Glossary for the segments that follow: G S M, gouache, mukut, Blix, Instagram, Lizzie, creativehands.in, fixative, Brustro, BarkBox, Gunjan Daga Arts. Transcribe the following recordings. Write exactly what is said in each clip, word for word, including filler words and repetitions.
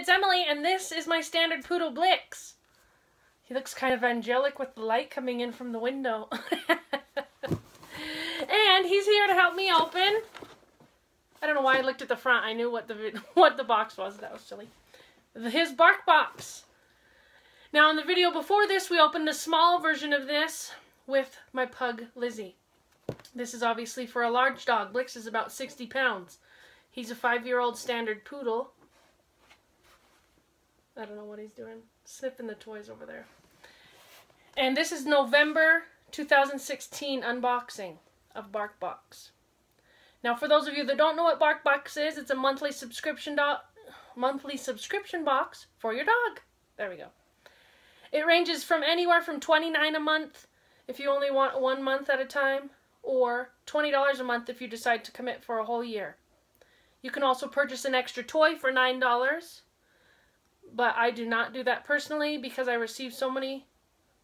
it's Emily, and this is my standard poodle, Blix. He looks kind of angelic with the light coming in from the window. And he's here to help me open. I don't know why I looked at the front. I knew what the what the box was. That was silly. His BarkBox. Now, in the video before this, we opened a small version of this with my pug, Lizzie. This is obviously for a large dog. Blix is about sixty pounds. He's a five-year-old standard poodle. I don't know what he's doing. Sniffing the toys over there. And this is November two thousand sixteen unboxing of BarkBox. Now, for those of you that don't know what BarkBox is, it's a monthly subscription do monthly subscription box for your dog. There we go. It ranges from anywhere from twenty-nine dollars a month if you only want one month at a time, or twenty dollars a month if you decide to commit for a whole year. You can also purchase an extra toy for nine dollars, but I do not do that personally because I receive so many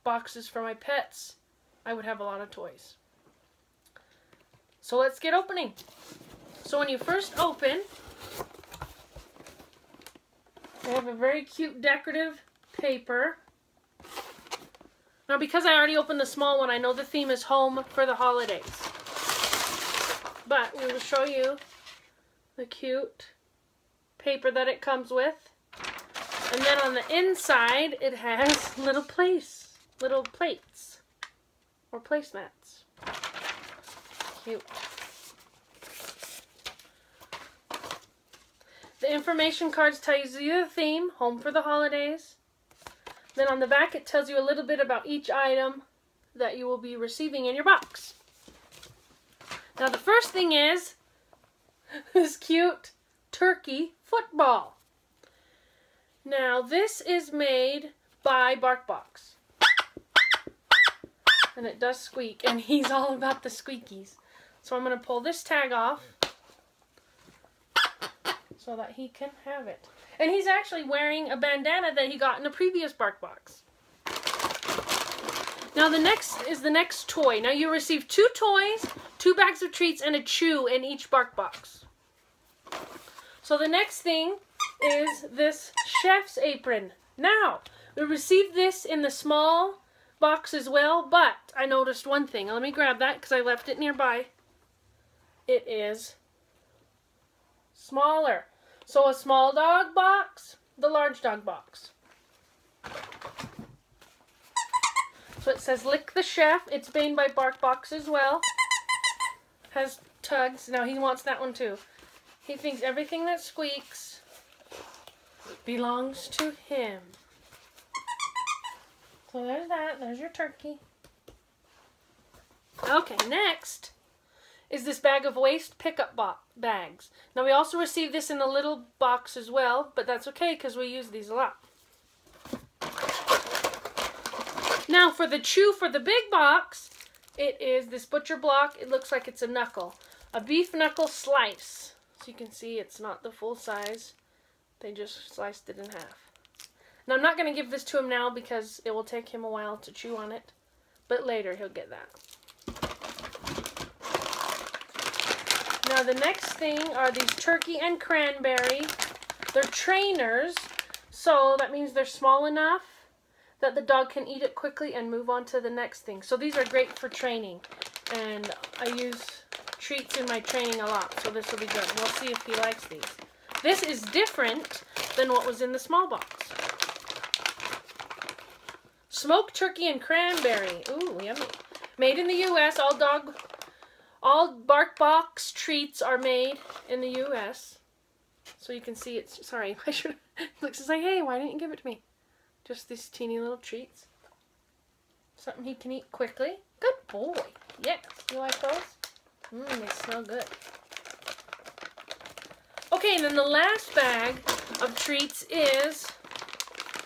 boxes for my pets. I would have a lot of toys. So let's get opening. So when you first open, I have a very cute decorative paper. Now, because I already opened the small one, I know the theme is home for the holidays. But we will show you the cute paper that it comes with. And then on the inside, it has little place, little plates or placemats. Cute. The information cards tells you the theme, home for the holidays. Then on the back, it tells you a little bit about each item that you will be receiving in your box. Now, the first thing is this cute turkey football. Now, this is made by BarkBox. And it does squeak, and he's all about the squeakies. So I'm going to pull this tag off so that he can have it. And he's actually wearing a bandana that he got in a previous BarkBox. Now the next is the next toy. Now you receive two toys, two bags of treats, and a chew in each BarkBox. So the next thing is this chef's apron. Now, we received this in the small box as well, but I noticed one thing. Let me grab that because I left it nearby. It is smaller. So a small dog box, the large dog box. So it says Lick the Chef. It's made by BarkBox as well. Has tugs. Now he wants that one too. He thinks everything that squeaks belongs to him. So there's that. There's your turkey. Okay, next is this bag of waste pickup bags. Now we also received this in a little box as well, but that's okay because we use these a lot. Now for the chew for the big box, it is this butcher block. It looks like it's a knuckle, a beef knuckle slice. So you can see it's not the full size. They just sliced it in half. Now I'm not going to give this to him now because it will take him a while to chew on it, but later he'll get that. Now the next thing are these turkey and cranberry. They're trainers, so that means they're small enough that the dog can eat it quickly and move on to the next thing. So these are great for training, and I use treats in my training a lot, so this will be good. We'll see if he likes these. This is different than what was in the small box. Smoked turkey and cranberry. Ooh, yummy. Made in the U S, all dog... All BarkBox treats are made in the U S So you can see it's... Sorry, I should... Blix is like, hey, why didn't you give it to me? Just these teeny little treats. Something he can eat quickly. Good boy. Yes. You like those? Mmm, they smell good. Okay, and then the last bag of treats is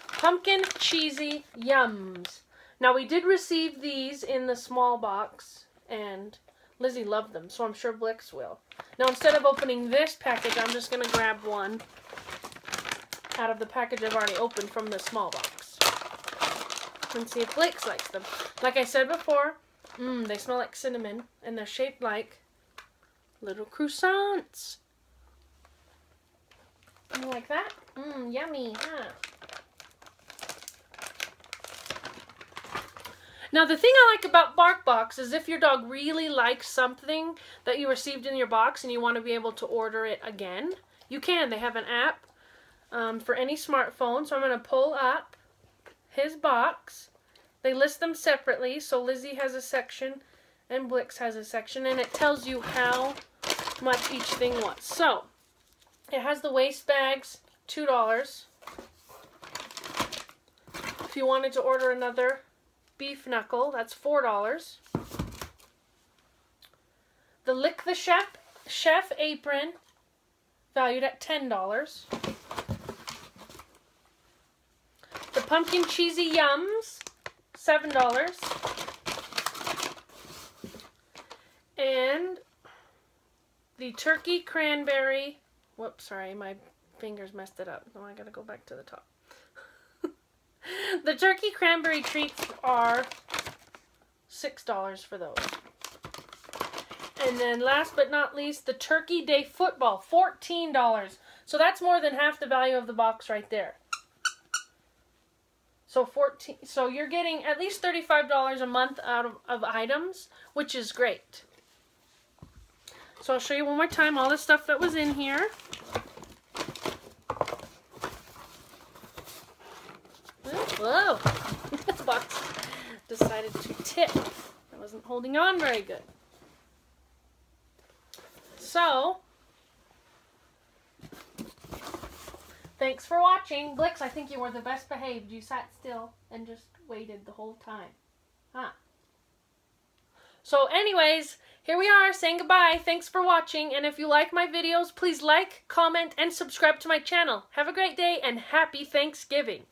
pumpkin cheesy yums. Now, we did receive these in the small box, and Lizzie loved them, so I'm sure Blix will. Now, instead of opening this package, I'm just going to grab one out of the package I've already opened from the small box and see if Blix likes them. Like I said before, mmm, they smell like cinnamon, and they're shaped like little croissants. You like that? Mmm, yummy, huh? Now, the thing I like about BarkBox is if your dog really likes something that you received in your box and you want to be able to order it again, you can. They have an app um, for any smartphone. So I'm going to pull up his box. They list them separately. So Lizzie has a section and Blix has a section, and it tells you how much each thing was. So it has the waste bags, two dollars. If you wanted to order another beef knuckle, that's four dollars. The Lick the Chef, chef apron, valued at ten dollars. The pumpkin cheesy yums, seven dollars. And the turkey cranberry, whoops, sorry, my fingers messed it up. Now I gotta go back to the top. The turkey cranberry treats are six dollars for those. And then last but not least, the turkey day football, fourteen dollars. So that's more than half the value of the box right there. So fourteen so you're getting at least thirty-five dollars a month out of, of items, which is great. So I'll show you one more time all the stuff that was in here. Whoa, this box decided to tip. I wasn't holding on very good. So, thanks for watching. Blix, I think you were the best behaved. You sat still and just waited the whole time. Huh. So anyways, here we are saying goodbye. Thanks for watching. And if you like my videos, please like, comment, and subscribe to my channel. Have a great day and happy Thanksgiving.